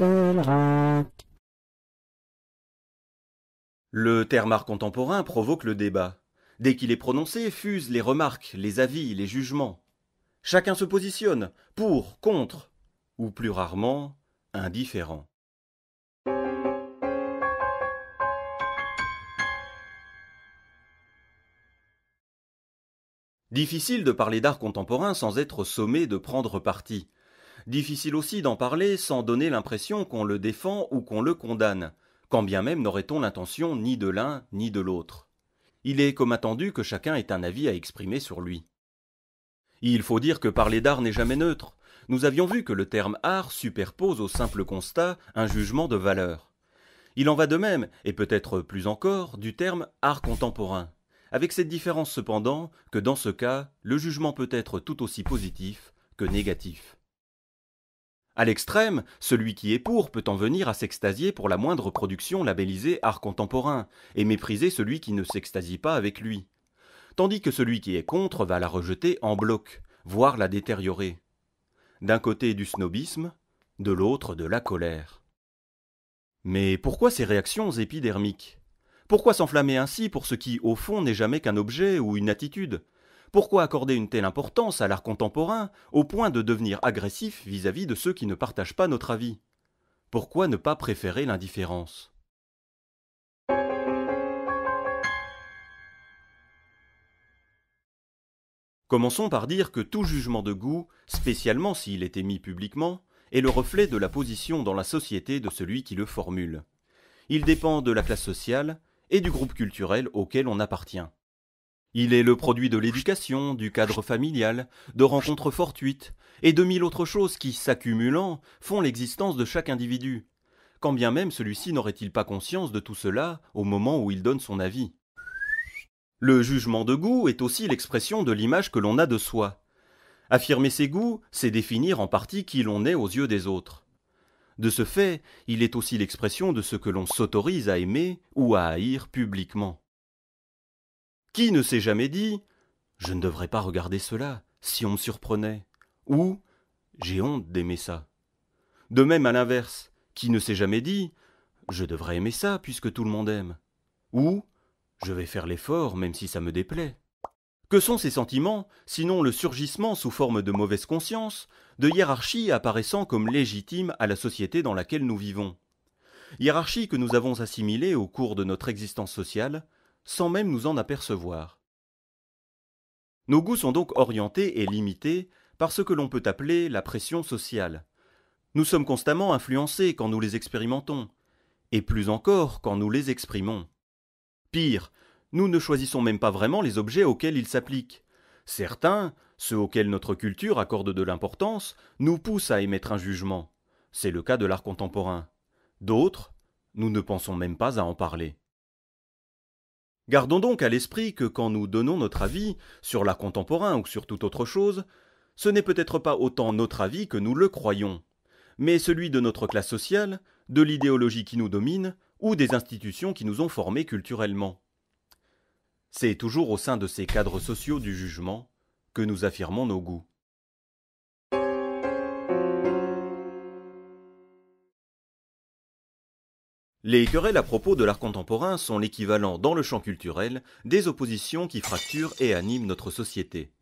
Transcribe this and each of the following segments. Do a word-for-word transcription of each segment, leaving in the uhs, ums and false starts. Enjolras. Le terme art contemporain provoque le débat. Dès qu'il est prononcé, fusent les remarques, les avis, les jugements. Chacun se positionne, pour, contre, ou plus rarement, indifférent. Difficile de parler d'art contemporain sans être sommé de prendre parti. Difficile aussi d'en parler sans donner l'impression qu'on le défend ou qu'on le condamne, quand bien même n'aurait-on l'intention ni de l'un ni de l'autre. Il est comme attendu que chacun ait un avis à exprimer sur lui. Il faut dire que parler d'art n'est jamais neutre. Nous avions vu que le terme art superpose au simple constat un jugement de valeur. Il en va de même, et peut-être plus encore, du terme art contemporain. Avec cette différence cependant que dans ce cas, le jugement peut être tout aussi positif que négatif. À l'extrême, celui qui est pour peut en venir à s'extasier pour la moindre production labellisée art contemporain et mépriser celui qui ne s'extasie pas avec lui. Tandis que celui qui est contre va la rejeter en bloc, voire la détériorer. D'un côté du snobisme, de l'autre de la colère. Mais pourquoi ces réactions épidermiques ? Pourquoi s'enflammer ainsi pour ce qui, au fond, n'est jamais qu'un objet ou une attitude? Pourquoi accorder une telle importance à l'art contemporain, au point de devenir agressif vis-à-vis de ceux qui ne partagent pas notre avis? Pourquoi ne pas préférer l'indifférence? Commençons par dire que tout jugement de goût, spécialement s'il est émis publiquement, est le reflet de la position dans la société de celui qui le formule. Il dépend de la classe sociale et du groupe culturel auquel on appartient. Il est le produit de l'éducation, du cadre familial, de rencontres fortuites et de mille autres choses qui, s'accumulant, font l'existence de chaque individu, quand bien même celui-ci n'aurait-il pas conscience de tout cela au moment où il donne son avis. Le jugement de goût est aussi l'expression de l'image que l'on a de soi. Affirmer ses goûts, c'est définir en partie qui l'on est aux yeux des autres. De ce fait, il est aussi l'expression de ce que l'on s'autorise à aimer ou à haïr publiquement. Qui ne s'est jamais dit « Je ne devrais pas regarder cela, si on me surprenait » ou « J'ai honte d'aimer ça ». De même à l'inverse, qui ne s'est jamais dit « Je devrais aimer ça puisque tout le monde aime » ou « Je vais faire l'effort même si ça me déplaît ». Que sont ces sentiments, sinon le surgissement sous forme de mauvaise conscience, de hiérarchie apparaissant comme légitime à la société dans laquelle nous vivons? Hiérarchie que nous avons assimilée au cours de notre existence sociale, sans même nous en apercevoir. Nos goûts sont donc orientés et limités par ce que l'on peut appeler la pression sociale. Nous sommes constamment influencés quand nous les expérimentons, et plus encore quand nous les exprimons. Pire, nous ne choisissons même pas vraiment les objets auxquels ils s'appliquent. Certains, ceux auxquels notre culture accorde de l'importance, nous poussent à émettre un jugement. C'est le cas de l'art contemporain. D'autres, nous ne pensons même pas à en parler. Gardons donc à l'esprit que quand nous donnons notre avis sur l'art contemporain ou sur toute autre chose, ce n'est peut-être pas autant notre avis que nous le croyons, mais celui de notre classe sociale, de l'idéologie qui nous domine ou des institutions qui nous ont formés culturellement. C'est toujours au sein de ces cadres sociaux du jugement que nous affirmons nos goûts. Les querelles à propos de l'art contemporain sont l'équivalent dans le champ culturel des oppositions qui fracturent et animent notre société.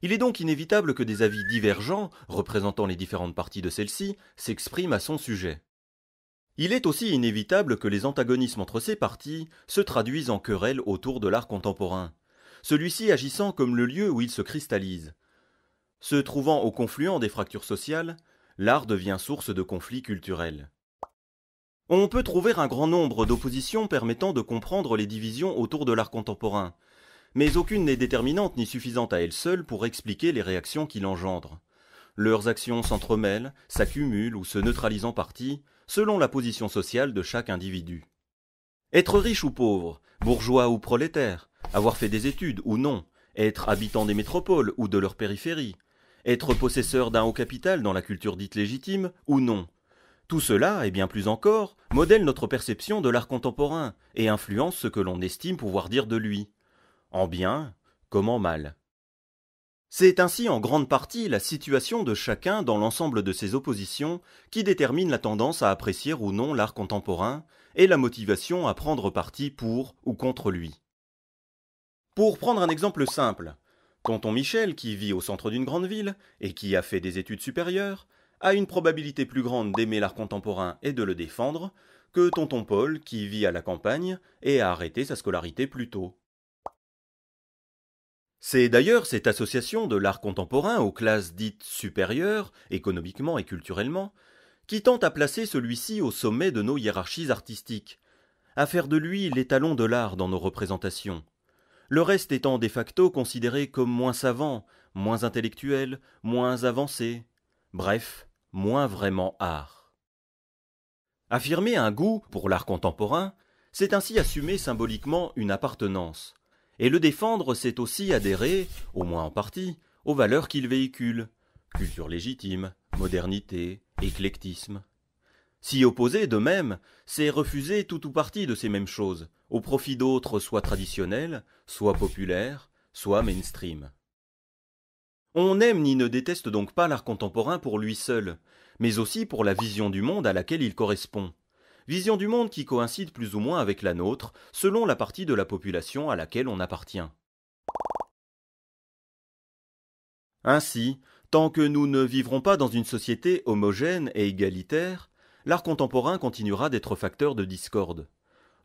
Il est donc inévitable que des avis divergents, représentant les différentes parties de celle-ci, s'expriment à son sujet. Il est aussi inévitable que les antagonismes entre ces parties se traduisent en querelles autour de l'art contemporain, celui-ci agissant comme le lieu où il se cristallise. Se trouvant au confluent des fractures sociales, l'art devient source de conflits culturels. On peut trouver un grand nombre d'oppositions permettant de comprendre les divisions autour de l'art contemporain, mais aucune n'est déterminante ni suffisante à elle seule pour expliquer les réactions qu'il engendre. Leurs actions s'entremêlent, s'accumulent ou se neutralisent en partie, selon la position sociale de chaque individu. Être riche ou pauvre, bourgeois ou prolétaire, avoir fait des études ou non, être habitant des métropoles ou de leur périphérie, être possesseur d'un haut capital dans la culture dite légitime ou non. Tout cela, et bien plus encore, modèle notre perception de l'art contemporain et influence ce que l'on estime pouvoir dire de lui, en bien comme en mal. C'est ainsi en grande partie la situation de chacun dans l'ensemble de ses oppositions qui détermine la tendance à apprécier ou non l'art contemporain et la motivation à prendre parti pour ou contre lui. Pour prendre un exemple simple, tonton Michel, qui vit au centre d'une grande ville et qui a fait des études supérieures, a une probabilité plus grande d'aimer l'art contemporain et de le défendre que tonton Paul, qui vit à la campagne et a arrêté sa scolarité plus tôt. C'est d'ailleurs cette association de l'art contemporain aux classes dites supérieures, économiquement et culturellement, qui tend à placer celui-ci au sommet de nos hiérarchies artistiques, à faire de lui l'étalon de l'art dans nos représentations, le reste étant de facto considéré comme moins savant, moins intellectuel, moins avancé, bref, moins vraiment art. Affirmer un goût pour l'art contemporain, c'est ainsi assumer symboliquement une appartenance, et le défendre, c'est aussi adhérer, au moins en partie, aux valeurs qu'il véhicule, culture légitime, modernité, éclectisme. S'y opposer de même, c'est refuser tout ou partie de ces mêmes choses, au profit d'autres soit traditionnels, soit populaires, soit mainstream. On n'aime ni ne déteste donc pas l'art contemporain pour lui seul, mais aussi pour la vision du monde à laquelle il correspond. Vision du monde qui coïncide plus ou moins avec la nôtre, selon la partie de la population à laquelle on appartient. Ainsi, tant que nous ne vivrons pas dans une société homogène et égalitaire, l'art contemporain continuera d'être facteur de discorde.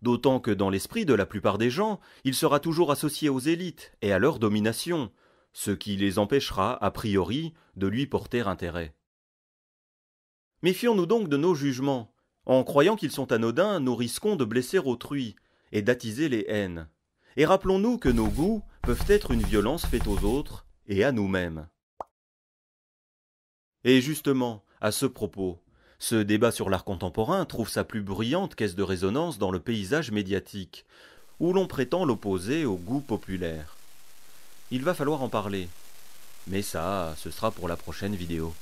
D'autant que dans l'esprit de la plupart des gens, il sera toujours associé aux élites et à leur domination, ce qui les empêchera, a priori, de lui porter intérêt. Méfions-nous donc de nos jugements. En croyant qu'ils sont anodins, nous risquons de blesser autrui et d'attiser les haines. Et rappelons-nous que nos goûts peuvent être une violence faite aux autres et à nous-mêmes. Et justement, à ce propos, ce débat sur l'art contemporain trouve sa plus brillante caisse de résonance dans le paysage médiatique, où l'on prétend l'opposer au goût populaire. Il va falloir en parler, mais ça, ce sera pour la prochaine vidéo.